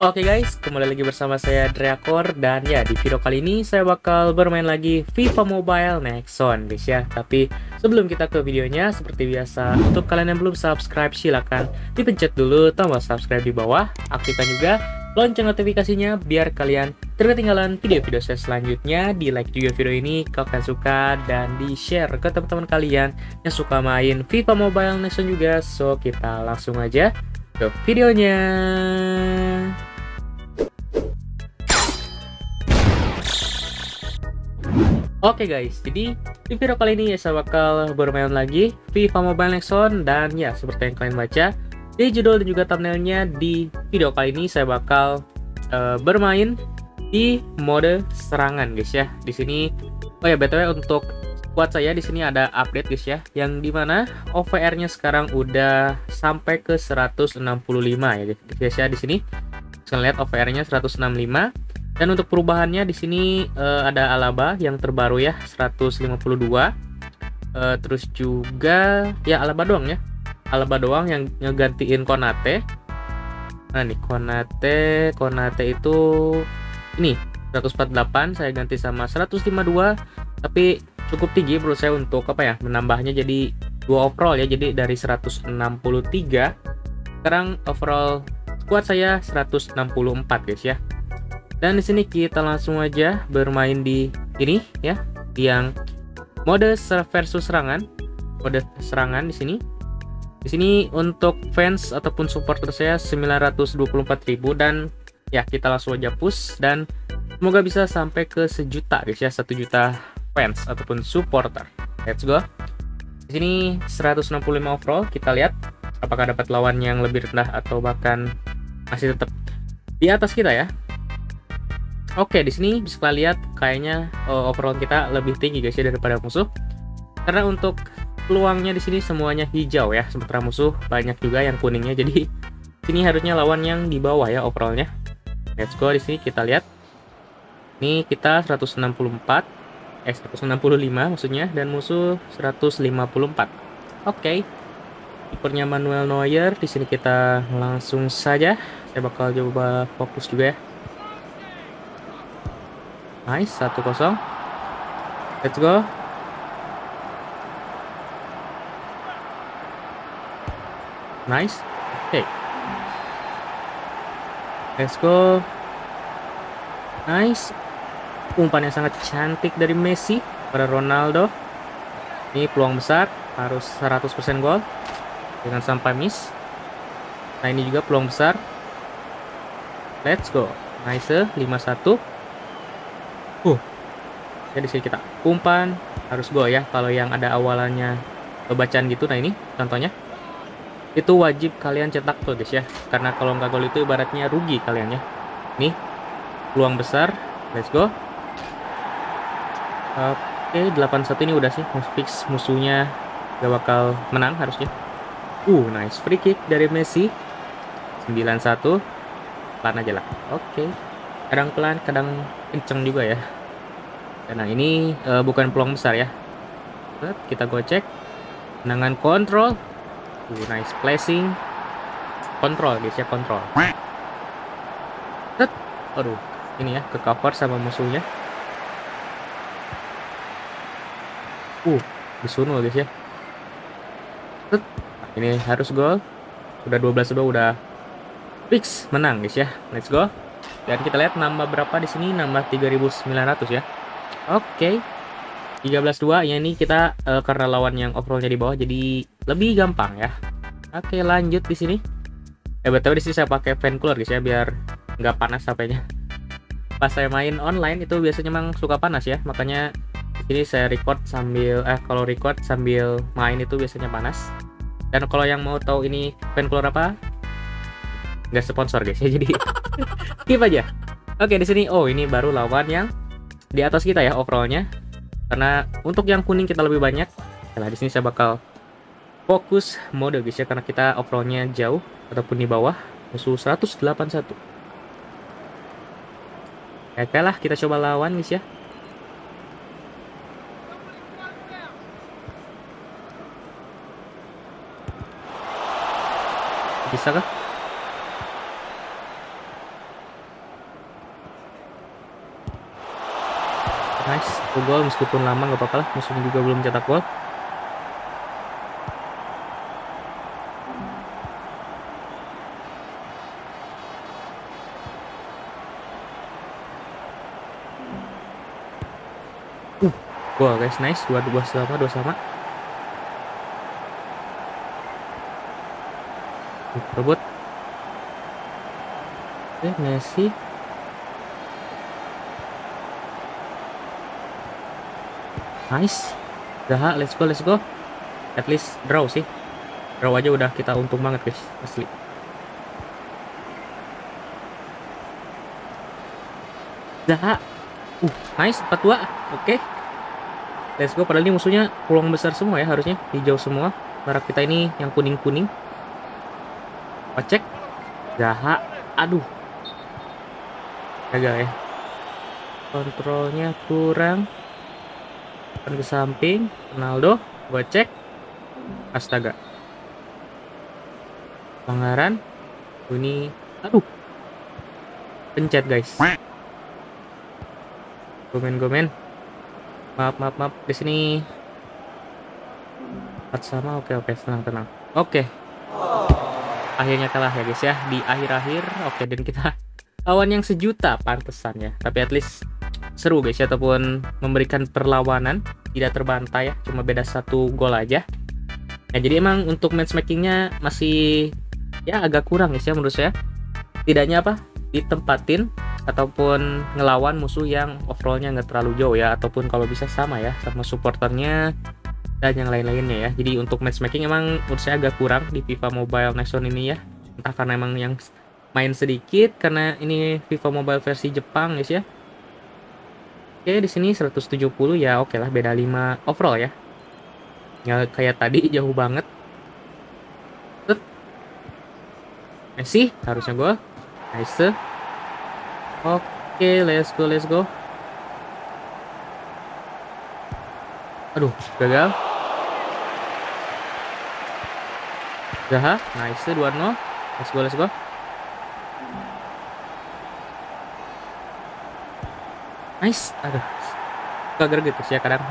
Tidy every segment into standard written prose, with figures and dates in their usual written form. Oke guys, kembali lagi bersama saya Drakor, dan ya di video kali ini saya bakal bermain lagi FIFA Mobile Nexon guys ya. Tapi sebelum kita ke videonya, seperti biasa untuk kalian yang belum subscribe silahkan dipencet dulu tombol subscribe di bawah, aktifkan juga lonceng notifikasinya biar kalian tidak ketinggalan video-video saya selanjutnya. Di like juga video ini kalau kalian suka dan di share ke teman-teman kalian yang suka main FIFA Mobile Nexon juga. So kita langsung aja ke videonya. Oke guys, jadi di video kali ini ya saya bakal bermain lagi FIFA Mobile Nexon, dan ya seperti yang kalian baca di judul dan juga thumbnailnya, di video kali ini saya bakal bermain di mode serangan guys ya. Di sini, oh ya btw untuk squad saya di sini ada update guys ya, yang dimana OVR-nya sekarang udah sampai ke 165 ya guys ya. Di sini kalian lihat OVR-nya 165. Dan untuk perubahannya di sini ada Alaba yang terbaru ya 152. Terus juga ya Alaba doang ya. Alaba doang yang ngegantiin Konate. Nah nih Konate itu ini 148 saya ganti sama 152, tapi cukup tinggi menurut saya untuk apa ya, menambahnya jadi 2 overall ya. Jadi dari 163 sekarang overall squad saya 164 guys ya. Dan di sini kita langsung aja bermain di ini ya, yang mode versus serangan, mode serangan di sini. Di sini untuk fans ataupun supporter saya 924.000, dan ya kita langsung aja push dan semoga bisa sampai ke 1 juta guys ya, 1 juta fans ataupun supporter. Let's go. Di sini 165 overall, kita lihat apakah dapat lawan yang lebih rendah atau bahkan masih tetap di atas kita ya. Oke, di sini bisa kalian lihat kayaknya overall kita lebih tinggi guys ya daripada musuh. Karena untuk peluangnya di sini semuanya hijau ya, sementara musuh banyak juga yang kuningnya. Jadi sini harusnya lawan yang di bawah ya overallnya. Let's go. Di sini kita lihat. Ini kita 165 maksudnya, dan musuh 154. Oke. Kipernya Manuel Neuer. Di sini kita langsung saja. Saya bakal coba fokus juga ya. Nice, 1-0. Let's go. Nice. Oke. Okay. Let's go. Nice. Umpan yang sangat cantik dari Messi pada Ronaldo. Ini peluang besar, harus 100% gol. Jangan sampai miss. Nah, ini juga peluang besar. Let's go. Nice, 5-1. Jadi sini kita umpan harus gol ya. Kalau yang ada awalannya bacaan gitu, nah ini contohnya, itu wajib kalian cetak tuh guys ya, karena kalau nggak gol itu ibaratnya rugi kalian ya. Nih peluang besar, let's go. Oke, 8-1 ini udah sih fix, musuhnya gak bakal menang harusnya. Nice, free kick dari Messi. 9-1, pelan aja lah. Oke. Kadang pelan, kadang kenceng juga ya. Nah ini bukan peluang besar ya. Kita gocek. Tendangan kontrol. Nice placing. Kontrol guys ya, kontrol. Aduh, ini ya ke cover sama musuhnya. Disunul guys ya. Ini harus gol. Udah 12-2, udah fix menang guys ya. Let's go. Dan kita lihat nambah berapa di sini, nambah 3.900 ya. Oke. 13-2 ya, ini kita karena lawan yang overallnya di bawah jadi lebih gampang ya. Oke, lanjut di sini. Btw di sini saya pakai fan cooler guys ya biar nggak panas HP-nya. Pas saya main online itu biasanya memang suka panas ya, makanya ini saya record sambil kalau record sambil main itu biasanya panas. Dan kalau yang mau tahu ini fan cooler apa? Nggak sponsor guys ya, jadi skip aja. Oke, di sini ini baru lawan yang di atas kita ya overallnya, karena untuk yang kuning kita lebih banyak. Nah di sini saya bakal fokus mode guys ya, karena kita overallnya jauh ataupun di bawah musuh 181. Oke lah, kita coba lawan guys ya. Bisa kah? Nice, satu gol meskipun lama nggak apa-apa lah, musuhnya juga belum cetak gol. Gol guys, nice, dua sama. Robot. Oke, Messi. Nice. Zaha, let's go. At least draw sih. Draw aja udah kita untung banget guys, asli. Zaha. Nice, 4-2. Oke. Let's go, padahal ini musuhnya peluang besar semua ya, harusnya hijau semua. Barak kita ini yang kuning-kuning. Pacek. Zaha. Aduh. Gagal ya. Kontrolnya kurang. Ke samping. Ronaldo. Gua cek. Astaga. Pelanggaran. Ini. Aduh. Pencet guys. Gomen. Maaf. Di sini. 4 sama. Oke. Tenang. Oke. Akhirnya kalah ya guys ya. Di akhir-akhir. Oke, dan kita lawan yang sejuta. Pantesan ya. Tapi at least seru guys ya. Ataupun memberikan perlawanan. Tidak terbantai ya. Cuma beda 1 gol aja. Nah, jadi emang untuk matchmakingnya masih ya agak kurang guys ya menurut saya. Tidaknya apa? Ditempatin. Ataupun ngelawan musuh yang overallnya nggak terlalu jauh ya, ataupun kalau bisa sama ya sama supporternya dan yang lain-lainnya ya. Jadi untuk matchmaking emang menurut saya agak kurang di FIFA Mobile Nexon ini ya, entah karena emang yang main sedikit karena ini FIFA Mobile versi Jepang guys ya. Oke, di sini 170 ya, oke lah, beda 5 overall ya, nggak kayak tadi jauh banget. Messi harusnya gol, nice. Oke, let's go. Aduh, gagal. Zaha, nice, 2-0. Let's go. Nice, aduh. Suka greget ya kadang.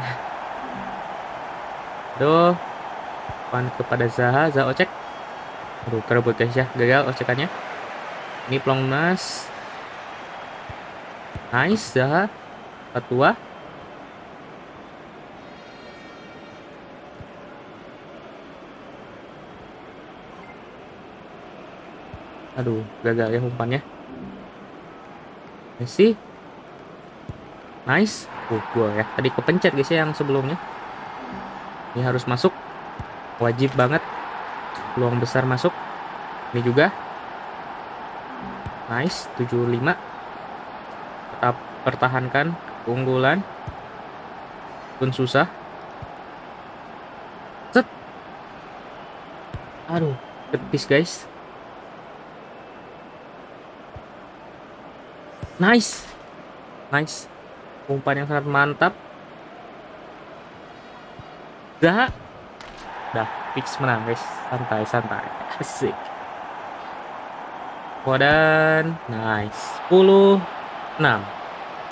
Aduh. Pan kepada Zaha, ocek. Aduh, kerebut guys ya, gagal ocekannya. Ini peluang emas. Nice, Zaha. 4-2. Aduh, gagal ya umpannya. Messi. Nice. Gol ya. Tadi kepencet guys ya yang sebelumnya. Ini harus masuk. Wajib banget. Peluang besar masuk. Ini juga. Nice, 75. Tetap pertahankan keunggulan pun susah. Set. Aduh, ketis guys. Nice. Umpan yang sangat mantap. Dah fix menang guys. Santai. Asik. Wadan. Nice. 10-6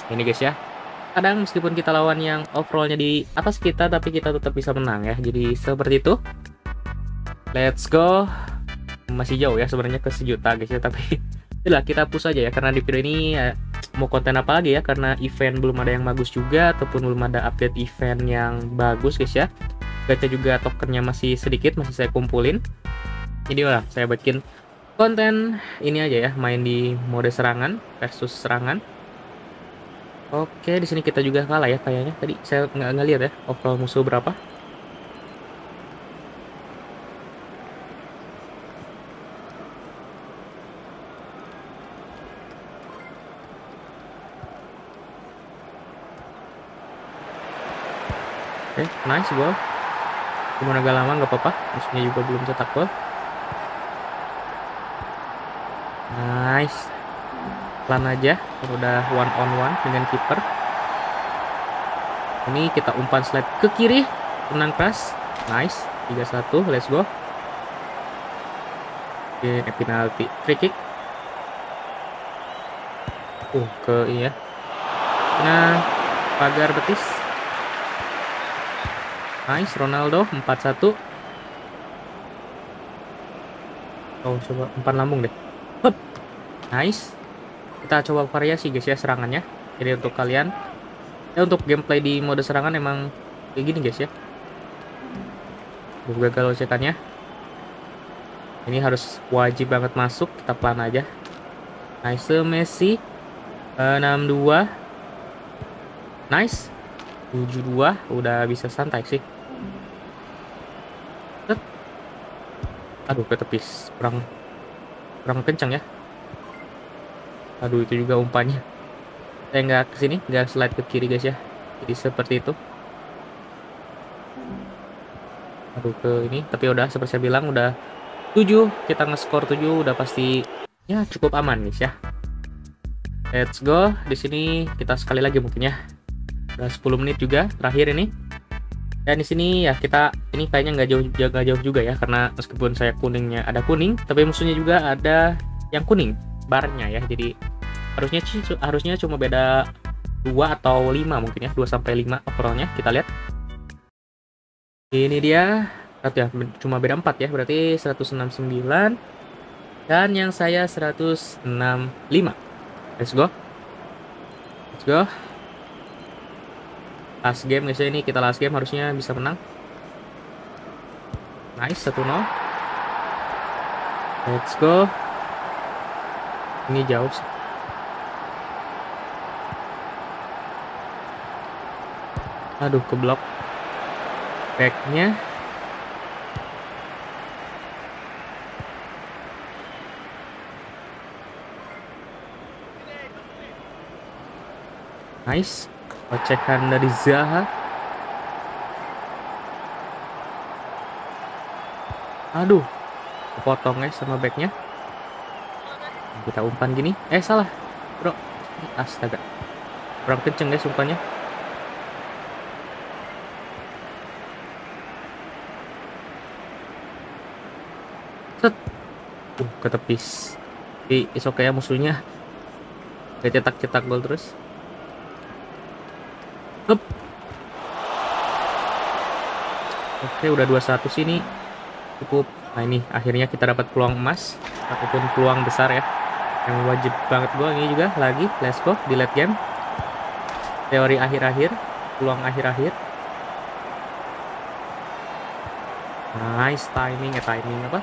ini guys ya. Kadang meskipun kita lawan yang overallnya di atas kita, tapi kita tetap bisa menang ya. Jadi seperti itu. Let's go. Masih jauh ya sebenarnya ke sejuta guys ya, tapi itulah kita push aja ya. Karena di video ini ya, mau konten apa lagi ya, karena event belum ada yang bagus juga, ataupun belum ada update event yang bagus guys ya. Gacha juga tokennya masih sedikit, masih saya kumpulin. Jadi lah saya bikin konten ini aja ya, main di mode serangan versus serangan. Oke, di sini kita juga kalah ya kayaknya. Tadi saya nggak lihat ya overall musuh berapa. Oke, nice gol. Cuma agak lama nggak apa-apa. Musuhnya juga belum cetak gol. Nice. Pelan aja, udah 1-on-1 dengan kiper. Ini kita umpan slide ke kiri, tenang keras. Nice, 3-1, let's go. Oke, penalti, free kick. Ke iya. Nah, pagar betis. Nice, Ronaldo 4-1. Oh, coba umpan lambung deh. Hup. Nice. Kita coba variasi guys ya serangannya. Jadi untuk kalian, ya untuk gameplay di mode serangan emang kayak gini guys ya. Gagal locatannya. Ini harus wajib banget masuk. Kita pelan aja. Nice, Messi 62. Nice 72. Udah bisa santai sih. Aduh, ke tepis. Kurang kencang ya. Aduh, itu juga umpannya. Saya nggak kesini, nggak slide ke kiri guys ya. Jadi seperti itu. Aduh, ke ini, tapi udah seperti saya bilang, udah 7, kita nge-score 7, udah pasti ya cukup aman guys ya. Let's go. Di sini kita sekali lagi mungkin ya. Udah 10 menit juga terakhir ini. Dan di sini ya kita ini kayaknya nggak jauh juga ya, karena meskipun saya kuningnya ada kuning, tapi musuhnya juga ada yang kuning barnya ya. Jadi harusnya cuma beda 2 atau 5 mungkin ya, 2 sampai 5 overallnya. Kita lihat. Ini dia, ya, cuma beda 4 ya, berarti 169 dan yang saya 165. Let's go, let's go. Last game guys, ini kita last game harusnya bisa menang. Nice, 1-0. Let's go. Ini jauh. Aduh, keblok backnya. Nice, ocekan dari Zaha. Aduh, kepotong guys sama backnya. Kita umpan gini, salah bro, astaga, kurang kenceng guys umpannya. Ketepis. Tapi it's okay ya, musuhnya gak cetak-cetak gol terus. Hup. Oke, udah 2-1 sini. Cukup. Nah ini akhirnya kita dapat peluang emas ataupun peluang besar ya, yang wajib banget gol ini juga lagi. Let's go di late game. Teori akhir-akhir, peluang akhir-akhir. Nice timing ya, timing apa?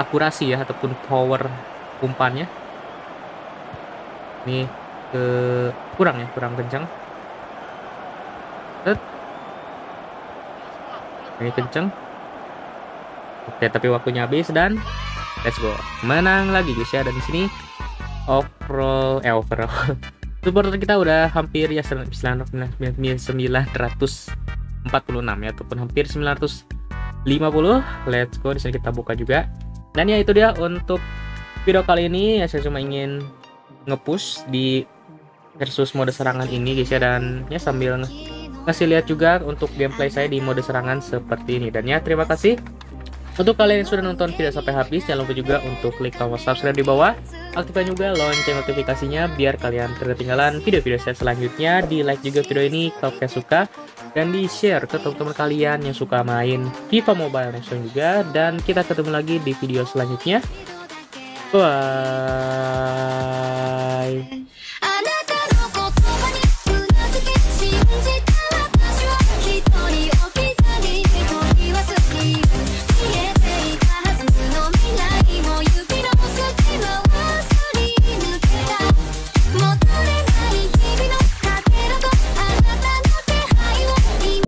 Akurasi ya ataupun power umpannya. Ini ke kurang ya, kurang kencang. Ini kencang. Oke, tapi waktunya habis dan let's go. Menang lagi guys ya, dan di sini overall supporter kita udah hampir ya 946 ya, ataupun hampir 950. Let's go, di sini kita buka juga. Dan ya itu dia untuk video kali ini ya, saya cuma ingin nge-push di versus mode serangan ini guys ya, dan ya sambil ngasih lihat juga untuk gameplay saya di mode serangan seperti ini. Dan ya terima kasih untuk kalian yang sudah nonton video sampai habis. Jangan lupa juga untuk klik tombol subscribe di bawah, aktifkan juga lonceng notifikasinya biar kalian ketinggalan video-video saya selanjutnya. Di like juga video ini kalau kalian suka, dan di share ke teman-teman kalian yang suka main FIFA Mobile Nexon juga. Dan kita ketemu lagi di video selanjutnya. Bye.